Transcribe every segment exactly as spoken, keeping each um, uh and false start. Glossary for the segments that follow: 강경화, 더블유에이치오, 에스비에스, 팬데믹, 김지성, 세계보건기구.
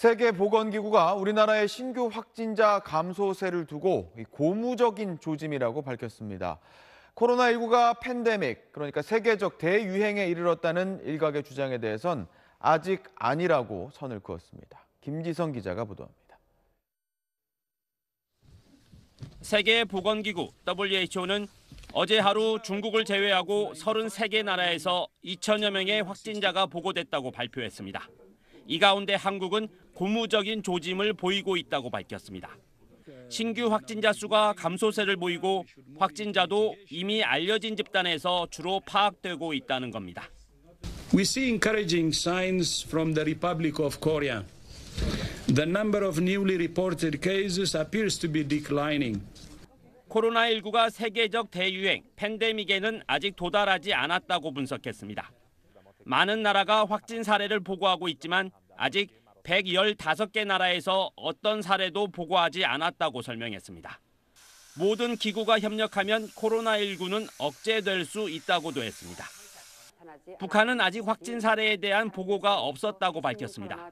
세계보건기구가 우리나라의 신규 확진자 감소세를 두고 고무적인 조짐이라고 밝혔습니다. 코로나십구가 팬데믹, 그러니까 세계적 대유행에 이르렀다는 일각의 주장에 대해선 아직 아니라고 선을 그었습니다. 김지성 기자가 보도합니다. 세계보건기구 더블유에이치오는 어제 하루 중국을 제외하고 서른세 개 나라에서 이천여 명의 확진자가 보고됐다고 발표했습니다. 이 가운데 한국은 고무적인 조짐을 보이고 있다고 밝혔습니다. 신규 확진자 수가 감소세를 보이고 확진자도 이미 알려진 집단에서 주로 파악되고 있다는 겁니다. We see encouraging signs from the Republic of Korea. The number of newly reported cases appears to be declining. 코로나십구가 세계적 대유행, 팬데믹에는 아직 도달하지 않았다고 분석했습니다. 많은 나라가 확진 사례를 보고하고 있지만 아직 백십오 개 나라에서 어떤 사례도 보고하지 않았다고 설명했습니다. 모든 기구가 협력하면 코로나십구는 억제될 수 있다고도 했습니다. 북한은 아직 확진 사례에 대한 보고가 없었다고 밝혔습니다.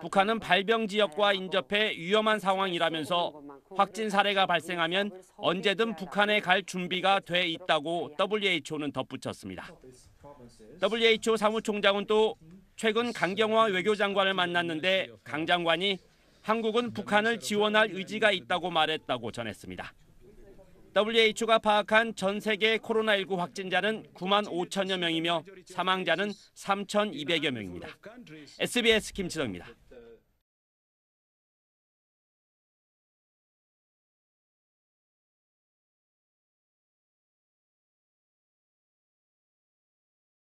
북한은 발병 지역과 인접해 위험한 상황이라면서 확진 사례가 발생하면 언제든 북한에 갈 준비가 돼 있다고 더블유에이치오는 덧붙였습니다. 더블유에이치오 사무총장은 또 최근 강경화 외교장관을 만났는데 강 장관이 한국은 북한을 지원할 의지가 있다고 말했다고 전했습니다. 더블유에이치오가 파악한 전 세계 코로나십구 확진자는 구만 오천여 명이며 사망자는 삼천이백여 명입니다. 에스비에스 김지성입니다.